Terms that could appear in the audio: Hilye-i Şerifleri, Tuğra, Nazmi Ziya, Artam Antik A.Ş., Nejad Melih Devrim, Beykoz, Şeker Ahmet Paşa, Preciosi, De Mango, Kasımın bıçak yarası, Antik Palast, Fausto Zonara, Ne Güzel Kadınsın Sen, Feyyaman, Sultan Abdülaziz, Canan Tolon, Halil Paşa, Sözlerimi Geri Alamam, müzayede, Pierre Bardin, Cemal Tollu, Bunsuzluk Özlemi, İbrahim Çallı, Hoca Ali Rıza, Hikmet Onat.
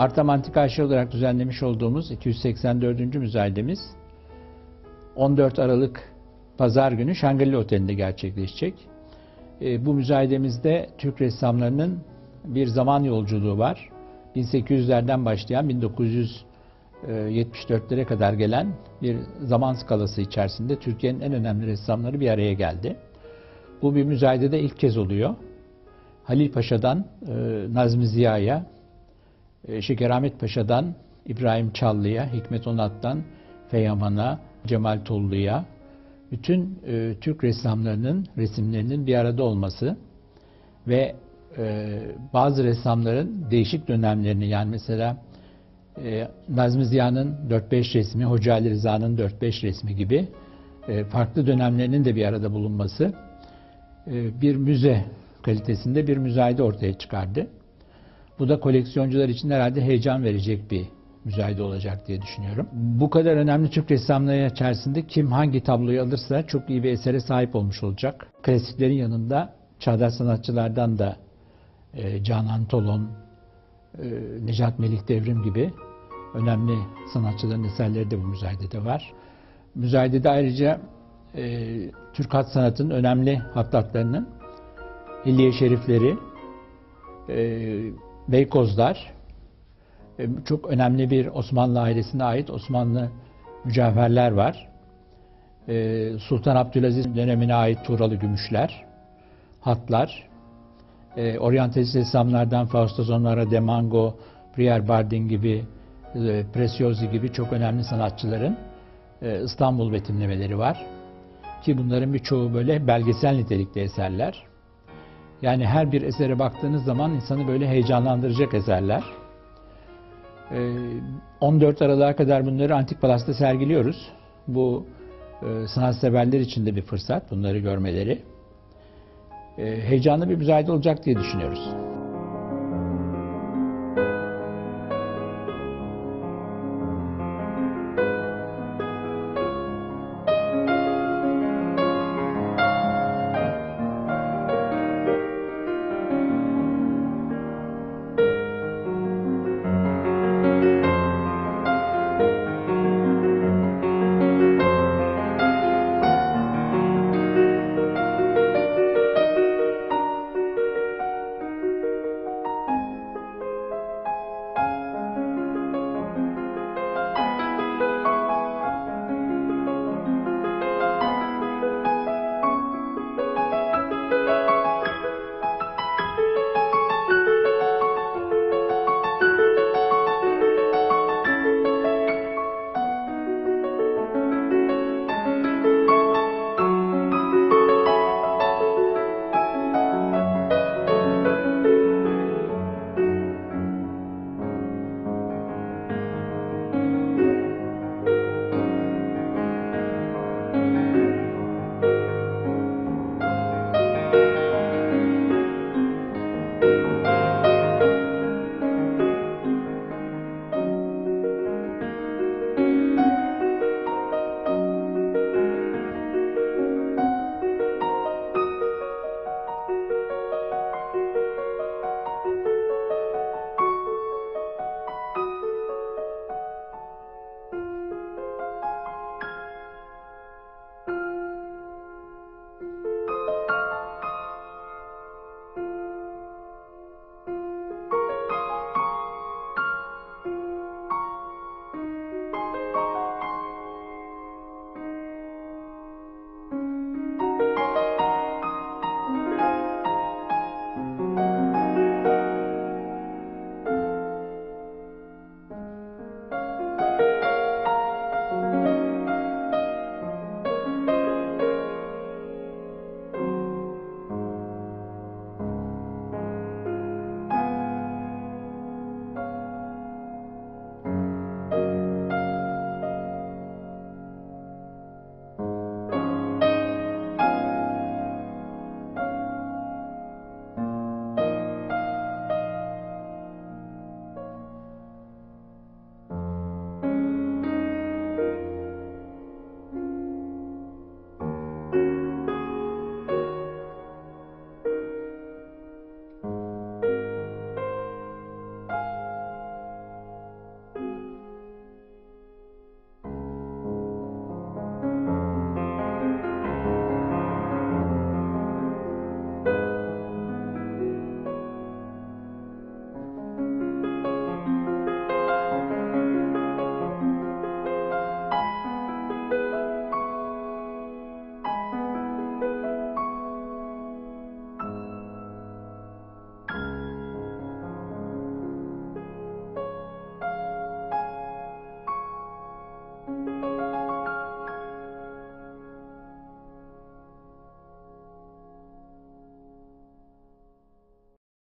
Artam Antik A.Ş. olarak düzenlemiş olduğumuz 284. müzayedemiz 14 Aralık Pazar günü Shangri-La Oteli'nde gerçekleşecek. Bu müzayedemizde Türk ressamlarının bir zaman yolculuğu var. 1800'lerden başlayan 1974'lere kadar gelen bir zaman skalası içerisinde Türkiye'nin en önemli ressamları bir araya geldi. Bu bir müzayedede ilk kez oluyor. Halil Paşa'dan Nazmi Ziya'ya, Şeker Ahmet Paşa'dan İbrahim Çallı'ya, Hikmet Onat'tan Feyyaman'a, Cemal Tollu'ya, bütün Türk ressamlarının resimlerinin bir arada olması ve bazı ressamların değişik dönemlerini, yani mesela Nazmi Ziya'nın 4-5 resmi, Hoca Ali Rıza'nın 4-5 resmi gibi farklı dönemlerinin de bir arada bulunması bir müze kalitesinde bir müzayede ortaya çıkardı. Bu da koleksiyoncular için herhalde heyecan verecek bir müzayede olacak diye düşünüyorum. Bu kadar önemli Türk ressamları içerisinde kim hangi tabloyu alırsa çok iyi bir esere sahip olmuş olacak. Klasiklerin yanında çağdaş sanatçılardan da Canan Tolon, Nejad Melih Devrim gibi önemli sanatçıların eserleri de bu müzayedede var. Müzayedede ayrıca Türk hat sanatının önemli hattatlarının Hilye-i Şerifleri, Beykozlar, çok önemli bir Osmanlı ailesine ait Osmanlı mücevherler var. Sultan Abdülaziz dönemine ait Tuğralı gümüşler, hatlar, oryantalist ressamlardan Fausto Zonara, De Mango, Pierre Bardin gibi, Preciosi gibi çok önemli sanatçıların İstanbul betimlemeleri var. Ki bunların birçoğu böyle belgesel nitelikte eserler. Yani her bir esere baktığınız zaman insanı böyle heyecanlandıracak eserler. 14 Aralık'a kadar bunları Antik Palast'ta sergiliyoruz. Bu sanatseverler için de bir fırsat bunları görmeleri. Heyecanlı bir müzayede olacak diye düşünüyoruz.